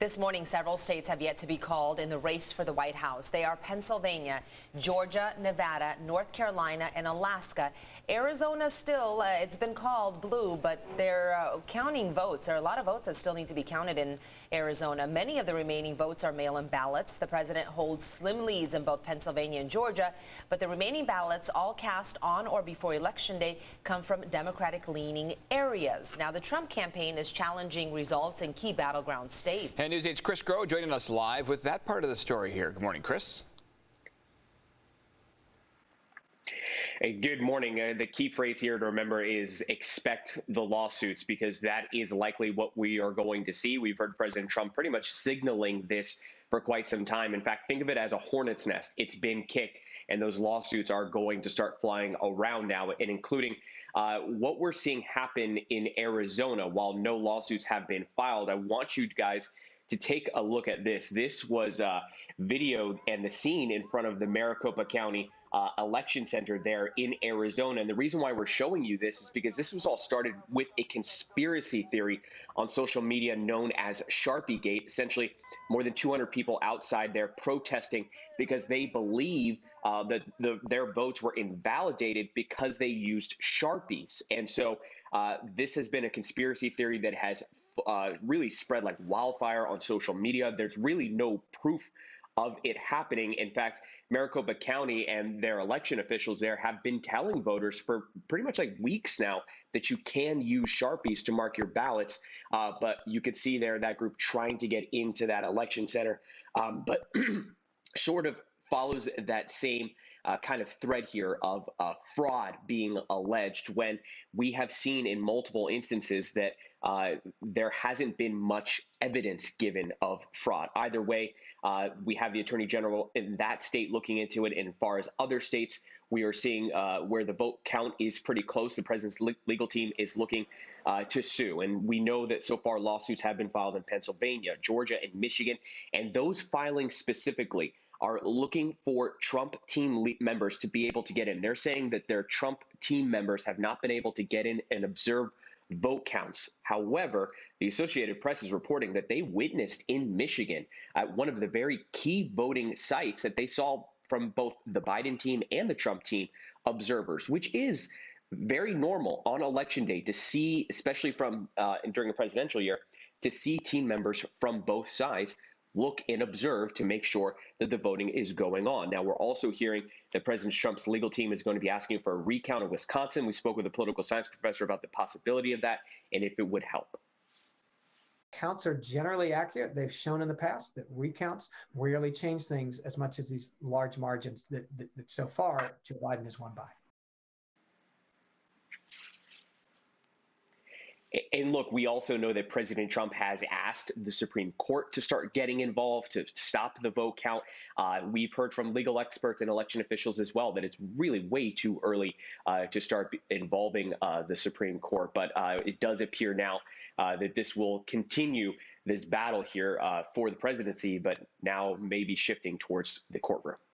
This morning, several states have yet to be called in the race for the White House. They are Pennsylvania, Georgia, Nevada, North Carolina, and Alaska. Arizona still, it's been called blue, but they're counting votes. There are a lot of votes that still need to be counted in Arizona. Many of the remaining votes are mail-in ballots. The president holds slim leads in both Pennsylvania and Georgia, but the remaining ballots, all cast on or before Election Day, come from Democratic-leaning areas. Now, the Trump campaign is challenging results in key battleground states. News 8's Chris Groh joining us live with that part of the story here. Good morning, Chris. Hey, good morning. The key phrase here to remember is expect the lawsuits, because that is likely what we are going to see. We've heard President Trump pretty much signaling this for quite some time. In fact, think of it as a hornet's nest. It's been kicked, and those lawsuits are going to start flying around now, and including what we're seeing happen in Arizona. While no lawsuits have been filed, I want you guys to take a look at this. This was videoed and the scene in front of the Maricopa County Election Center there in Arizona. And the reason why we're showing you this is because this was all started with a conspiracy theory on social media known as Sharpie Gate. Essentially, more than 200 people outside there protesting because they believe that their votes were invalidated because they used Sharpies. And so this has been a conspiracy theory that has really spread like wildfire on social media. There's really no proof of it happening. In fact, Maricopa County and their election officials there have been telling voters for pretty much like weeks now that you can use Sharpies to mark your ballots. But you could see there that group trying to get into that election center. But sort of follows that same kind of thread here of fraud being alleged, when we have seen in multiple instances that there hasn't been much evidence given of fraud. Either way, we have the Attorney General in that state looking into it. And as far as other states, we are seeing where the vote count is pretty close. The president's legal team is looking to sue. And we know that so far lawsuits have been filed in Pennsylvania, Georgia, and Michigan. And those filings specifically are looking for Trump team members to be able to get in. They're saying that their Trump team members have not been able to get in and observe vote counts. However, the Associated Press is reporting that they witnessed in Michigan at one of the very key voting sites that they saw from both the Biden team and the Trump team observers, which is very normal on Election Day to see, especially from during a presidential year, to see team members from both sides look and observe to make sure that the voting is going on. Now, we're also hearing that President Trump's legal team is going to be asking for a recount of Wisconsin. We spoke with a political science professor about the possibility of that and if it would help. Counts are generally accurate. They've shown in the past that recounts rarely change things as much as these large margins that so far Joe Biden has won by. And look, we also know that President Trump has asked the Supreme Court to start getting involved, to stop the vote count. We've heard from legal experts and election officials as well that it's really way too early to start involving the Supreme Court. But it does appear now that this will continue this battle here for the presidency, but now maybe shifting towards the courtroom.